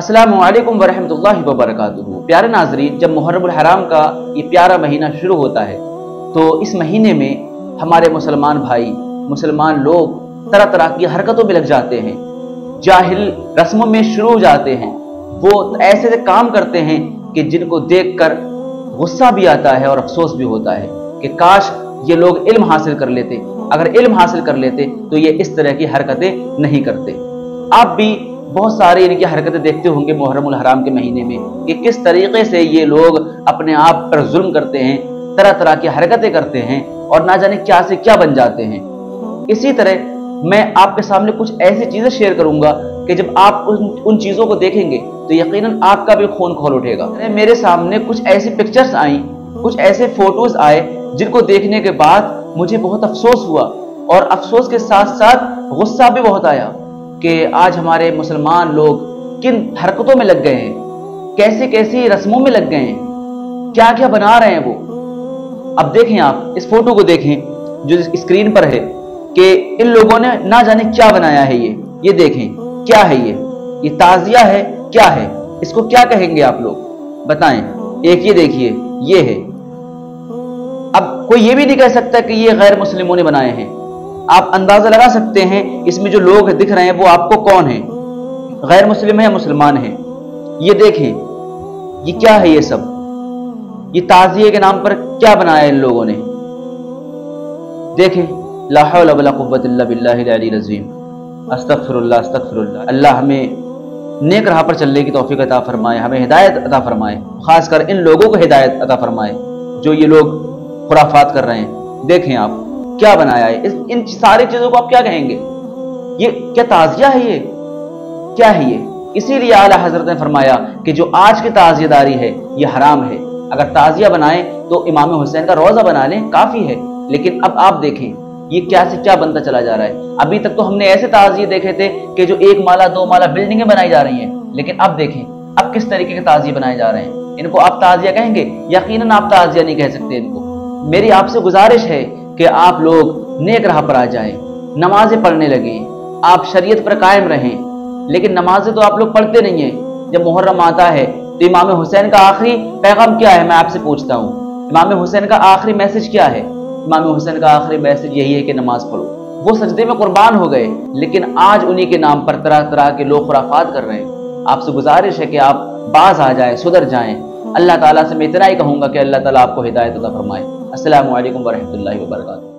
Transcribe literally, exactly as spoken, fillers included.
अस्सलामु अलैकुम वरहमतुल्लाहि वबरकातुहू। प्यारे नाजरीन, जब मुहर्रमुल हराम का ये प्यारा महीना शुरू होता है तो इस महीने में हमारे मुसलमान भाई मुसलमान लोग तरह तरह की हरकतों में लग जाते हैं, जाहिल रस्मों में शुरू हो जाते हैं। वो ऐसे ऐसे काम करते हैं कि जिनको देखकर गुस्सा भी आता है और अफसोस भी होता है कि काश ये लोग इल्म हासिल कर लेते, अगर इल्म हासिल कर लेते तो ये इस तरह की हरकतें नहीं करते। आप भी बहुत सारे इनकी हरकतें देखते होंगे मुहर्रमुल हराम के महीने में कि किस तरीके से ये लोग अपने आप पर जुल्म करते हैं, तरह तरह की हरकतें करते हैं और ना जाने क्या से क्या बन जाते हैं। इसी तरह मैं आपके सामने कुछ ऐसी चीज़ें शेयर करूंगा कि जब आप उन, उन चीज़ों को देखेंगे तो यकीनन आपका भी खून खौल उठेगा। मेरे सामने कुछ ऐसी पिक्चर्स आई, कुछ ऐसे फोटोज़ आए जिनको देखने के बाद मुझे बहुत अफसोस हुआ और अफसोस के साथ साथ गुस्सा भी बहुत आया कि आज हमारे मुसलमान लोग किन हरकतों में लग गए हैं, कैसी कैसी रस्मों में लग गए हैं, क्या क्या बना रहे हैं वो। अब देखें, आप इस फोटो को देखें जो स्क्रीन पर है कि इन लोगों ने ना जाने क्या बनाया है। ये ये देखें क्या है, ये ये ताजिया है क्या है, इसको क्या कहेंगे आप लोग बताएं। एक ये देखिए ये है, अब कोई ये भी नहीं कह सकता कि ये गैर मुस्लिमों ने बनाए हैं। आप अंदाज़ा लगा सकते हैं इसमें जो लोग दिख रहे हैं वो आपको कौन है, गैर मुस्लिम है या मुसलमान है। ये देखें ये क्या है, ये सब ये ताज़िये के नाम पर क्या बनाया इन लोगों ने। देखें, ला हौला वला कुव्वत इल्ला बिल्लाहिल अलील अज़ीम। अस्तगफिरुल्लाह अस्तगफिरुल्लाह। अल्लाह हमें नेक राह पर चलने की तौफीक अता फरमाए, हमें हिदायत अता फरमाए, खासकर इन लोगों को हिदायत अता फरमाए जो ये लोग खुराफात कर रहे हैं। देखें आप क्या बनाया है, इन सारी चीजों को आप क्या कहेंगे, ये क्या ताजिया है, ये क्या है ये। इसीलिए आला हजरत ने फरमाया कि जो आज की ताजियादारी है ये हराम है। अगर ताजिया बनाएं तो इमाम हुसैन का रोजा बना लें, काफी है। लेकिन अब आप देखें ये क्या से क्या बनता चला जा रहा है। अभी तक तो हमने ऐसे ताजिए देखे थे कि जो एक माला दो माला बिल्डिंगें बनाई जा रही हैं, लेकिन अब देखें अब किस तरीके के ताजिए बनाए जा रहे हैं। इनको आप ताजिया कहेंगे? यकीनन आप ताजिया नहीं कह सकते इनको। मेरी आपसे गुजारिश है कि आप लोग नेक राह पर आ जाएं, नमाजें पढ़ने लगें, आप शरीयत पर कायम रहें। लेकिन नमाजें तो आप लोग पढ़ते नहीं हैं। जब मुहर्रम आता है तो इमाम हुसैन का आखिरी पैगाम क्या है, मैं आपसे पूछता हूँ, इमाम हुसैन का आखिरी मैसेज क्या है? इमाम हुसैन का आखिरी मैसेज यही है कि नमाज पढ़ो। वो सजदे में कुर्बान हो गए, लेकिन आज उन्हीं के नाम पर तरह तरह के लोग खुराफात कर रहे हैं। आपसे गुजारिश है कि आप बाज आ जाएं, सुधर जाएं। अल्लाह ताला से मैं इतना ही कहूँगा कि अल्लाह ताला आपको हिदायत अता फरमाए। अस्सलामु अलैकुम वरहमतुल्लाहि वबरकातुहू।